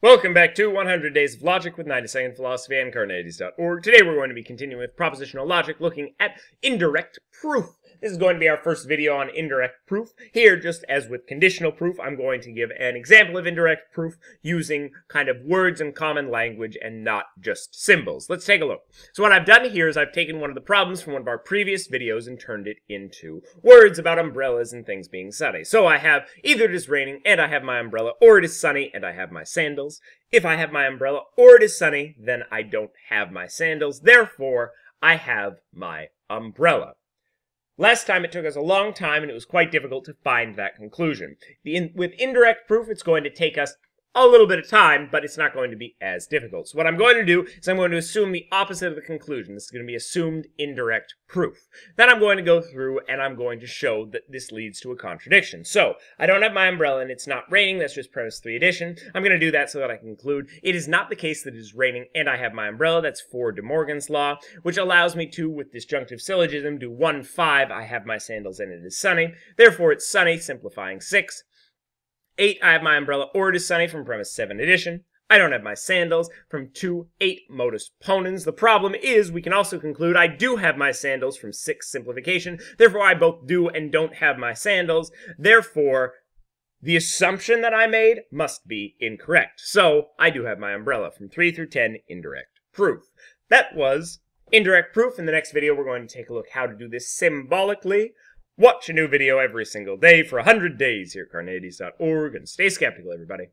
Welcome back to 100 Days of Logic with 90-Second Philosophy and Carneades.org. Today we're going to be continuing with propositional logic, looking at indirect proof. This is going to be our first video on indirect proof. Here, just as with conditional proof, I'm going to give an example of indirect proof using kind of words and common language and not just symbols. Let's take a look. So what I've done here is I've taken one of the problems from one of our previous videos and turned it into words about umbrellas and things being sunny. So I have either it is raining and I have my umbrella, or it is sunny and I have my sandals. If I have my umbrella or it is sunny, then I don't have my sandals. Therefore, I have my umbrella. Last time it took us a long time and it was quite difficult to find that conclusion. With indirect proof, it's going to take us a little bit of time, but it's not going to be as difficult. So what I'm going to do is I'm going to assume the opposite of the conclusion. This is going to be assumed indirect proof. Then I'm going to go through and I'm going to show that this leads to a contradiction. So I don't have my umbrella and it's not raining. That's just premise 3 addition. I'm going to do that so that I can conclude it is not the case that it is raining and I have my umbrella. That's 4 De Morgan's law, which allows me to, with disjunctive syllogism, do 1, 5. I have my sandals and it is sunny. Therefore, it's sunny, simplifying 6. 8, I have my umbrella or it is sunny from premise 7 addition. I don't have my sandals from 2, 8 modus ponens. The problem is we can also conclude I do have my sandals from 6 simplification. Therefore, I both do and don't have my sandals. Therefore, the assumption that I made must be incorrect. So I do have my umbrella from 3 through 10 indirect proof. That was indirect proof. In the next video, we're going to take a look how to do this symbolically. Watch a new video every single day for 100 days here at Carneades.org, and stay skeptical, everybody.